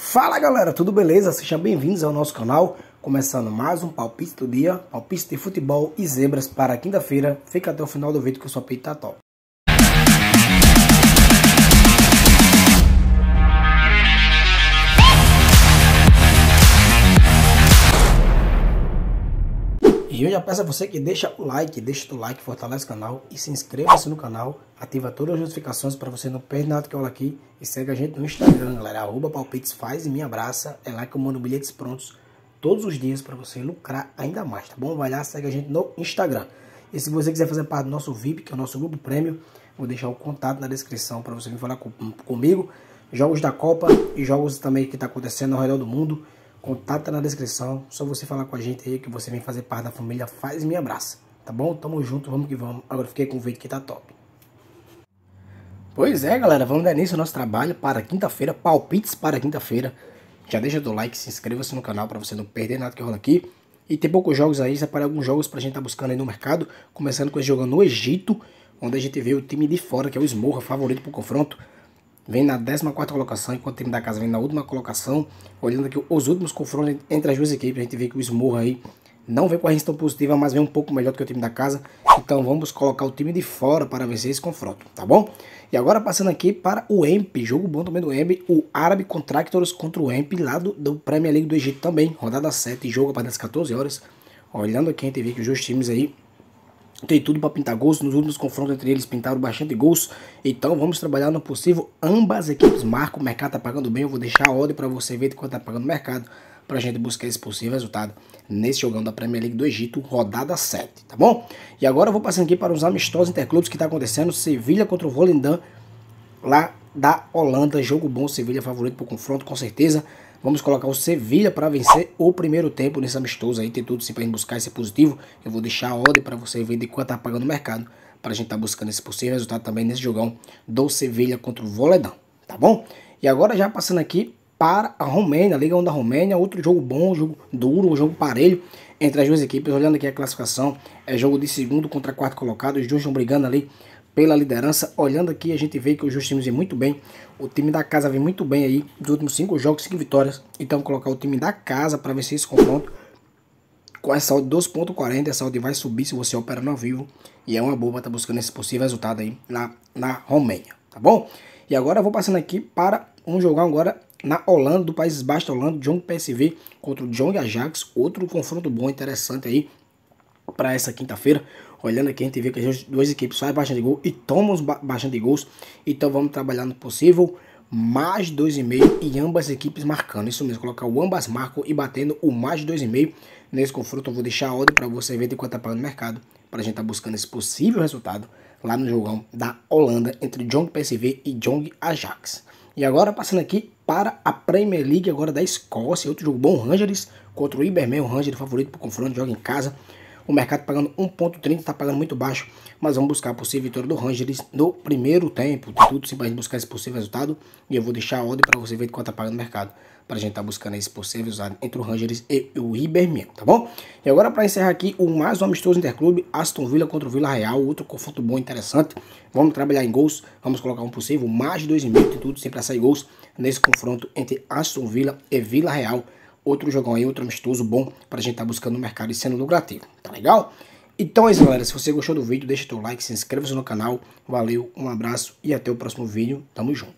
Fala galera, tudo beleza? Sejam bem-vindos ao nosso canal, começando mais um palpite do dia, palpite de futebol e zebras para quinta-feira. Fica até o final do vídeo que o seu palpite tá top. E eu já peço a você que deixa o like, fortalece o canal e se inscreva-se no canal, ativa todas as notificações para você não perder nada que eu falo aqui e segue a gente no Instagram, galera, @palpitesfazemeiabraça, é lá que eu mando bilhetes prontos todos os dias para você lucrar ainda mais, tá bom? Vai lá, segue a gente no Instagram. E se você quiser fazer parte do nosso VIP, que é o nosso grupo prêmio, vou deixar o contato na descrição para você vir falar comigo, jogos da Copa e jogos também que tá acontecendo ao redor do mundo. Contato na descrição, só você falar com a gente aí que você vem fazer parte da família Faz Me Abraça, tá bom? Tamo junto, vamos que vamos. Agora fiquei com o vídeo que tá top. Pois é, galera, vamos dar início ao nosso trabalho para quinta-feira, palpites para quinta-feira. Já deixa do like, se inscreva-se no canal para você não perder nada que rola aqui. E tem poucos jogos aí, separei alguns jogos pra gente tá buscando aí no mercado, começando com esse jogo no Egito, onde a gente vê o time de fora, que é o Esmorra, favorito pro confronto. Vem na 14ª colocação, enquanto o time da casa vem na última colocação. Olhando aqui os últimos confrontos entre as duas equipes, a gente vê que o Esmorra aí não vem com a resta positiva, mas vem um pouco melhor do que o time da casa. Então vamos colocar o time de fora para vencer esse confronto, tá bom? E agora passando aqui para o EMP, jogo bom também do EMP, o Árabe Contractors contra o EMP lá do Premier League do Egito também. Rodada 7, jogo a partir das 14 horas. Olhando aqui, a gente vê que os dois times aí tem tudo para pintar gols, nos últimos confrontos entre eles pintaram bastante gols, então vamos trabalhar no possível, ambas equipes marcam, o mercado tá pagando bem, eu vou deixar a ordem para você ver de quanto tá pagando o mercado, pra gente buscar esse possível resultado nesse jogão da Premier League do Egito, rodada 7, tá bom? E agora eu vou passando aqui para os amistosos interclubes que tá acontecendo, Sevilha contra o Volendam, lá da Holanda, jogo bom, Sevilha favorito pro confronto, com certeza. Vamos colocar o Sevilha para vencer o primeiro tempo nesse amistoso aí, tem tudo sim para gente buscar esse positivo. Eu vou deixar a ordem para você ver de quanto tá pagando o mercado, para a gente tá buscando esse possível resultado também nesse jogão do Sevilha contra o Voledão, tá bom? E agora já passando aqui para a Romênia, Liga Onda Romênia, outro jogo bom, jogo duro, jogo parelho entre as duas equipes. Olhando aqui a classificação, é jogo de segundo contra quarto colocado, os dois estão brigando ali pela liderança. Olhando aqui, a gente vê que os dois times vêm muito bem, o time da casa vem muito bem aí, dos últimos 5 jogos, 5 vitórias, então colocar o time da casa para vencer esse confronto, com essa odd de 2.40, essa odd vai subir se você operar no ao vivo, e é uma boa, tá buscando esse possível resultado aí na Romênia, tá bom? E agora eu vou passando aqui para um jogão agora na Holanda, do Países Baixos da Holanda, Jong PSV contra o Jong Ajax, outro confronto bom, interessante aí, para essa quinta-feira. Olhando aqui, a gente vê que as duas equipes saem bastante gol e tomam bastante gols. Então vamos trabalhar no possível mais 2,5 e ambas equipes marcando. Isso mesmo, colocar o ambas marcam e batendo o mais 2,5 nesse confronto. Eu vou deixar a ordem para você ver de quanto tá pagando no mercado, para a gente tá buscando esse possível resultado lá no jogão da Holanda entre Jong PSV e Jong Ajax. E agora passando aqui para a Premier League agora da Escócia, outro jogo bom, Rangers contra o Hibernian, o Rangers favorito para o confronto, joga em casa. O mercado pagando 1.30, tá pagando muito baixo, mas vamos buscar a possível vitória do Rangers no primeiro tempo. Tem tudo sim pra gente buscar esse possível resultado. E eu vou deixar a ordem para você ver de quanto tá pagando o mercado, pra gente tá buscando esse possível resultado entre o Rangers e o Hibernian, tá bom? E agora para encerrar aqui o mais um amistoso interclube, Aston Villa contra o Vila Real, outro confronto bom, interessante. Vamos trabalhar em gols, vamos colocar um possível mais 2,5, tem tudo sim pra sair gols nesse confronto entre Aston Villa e Vila Real. Outro jogão aí, outro amistoso bom pra gente tá buscando no mercado e sendo lucrativo, tá legal? Então é isso, galera. Se você gostou do vídeo, deixa teu like, se inscreva-se no canal. Valeu, um abraço e até o próximo vídeo. Tamo junto.